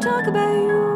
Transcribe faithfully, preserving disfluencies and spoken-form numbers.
Talk about you.